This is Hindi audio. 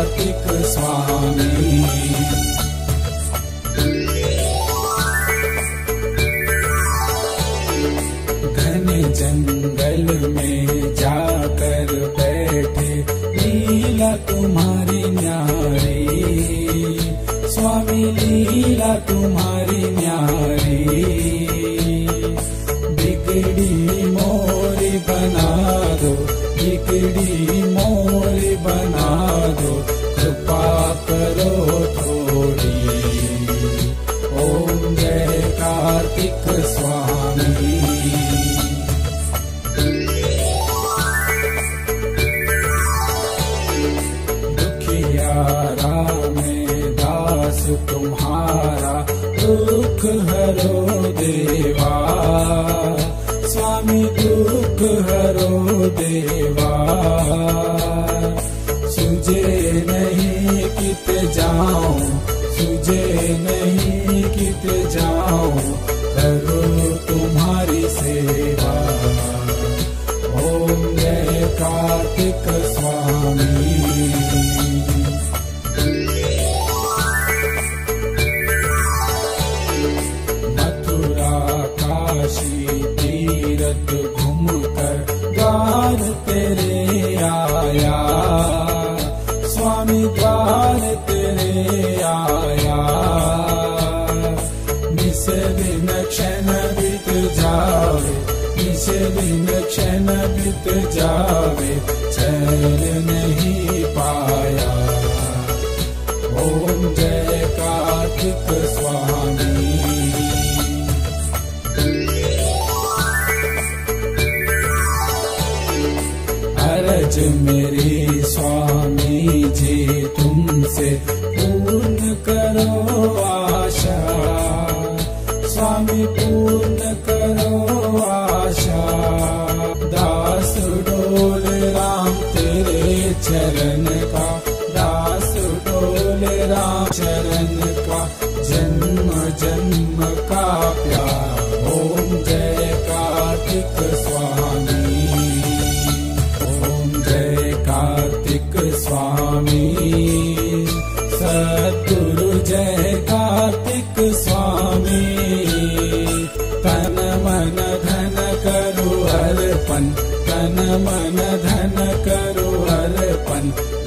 कार्तिक स्वामी। जंगल में जाकर बैठे लीला तुम्हारी न्यारी, स्वामी लीला तुम्हारी न्यारी। बिगड़ी मोरी बना दो, बिगड़ी मोरी बना दो, कृपा करो थोड़ी। ओम जय कार्तिक स्वामी। तुम्हारा दुख हरो देवा, स्वामी दुख हरो देवा। सुझे नहीं कित जाओ, सुझे नहीं कित जाओ, करो तुम्हारी सेवा। ओम जय कार्तिक स्वामी। तीरथ घूम कर द्वार तेरे आया, स्वामी द्वार तेरे आया। निस दिन क्षण बीत जावे, निस दिन क्षण बीत जावे, चैन नहीं पाया। ओम जय कार्तिक स्वामी। अरज मेरी स्वामी जी तुमसे पूर्ण करो आशा, स्वामी पूर्ण करो आशा। दास डोल राम तेरे चरण का, दास डोल राम चरण का, जन्म जन्म का प्यार। ओम जय कार्तिक स्वामी। स्वामी सतगुरु जय कार्तिक स्वामी। तन मन धन करो अर्पण, तन मन धन करो अर्पण।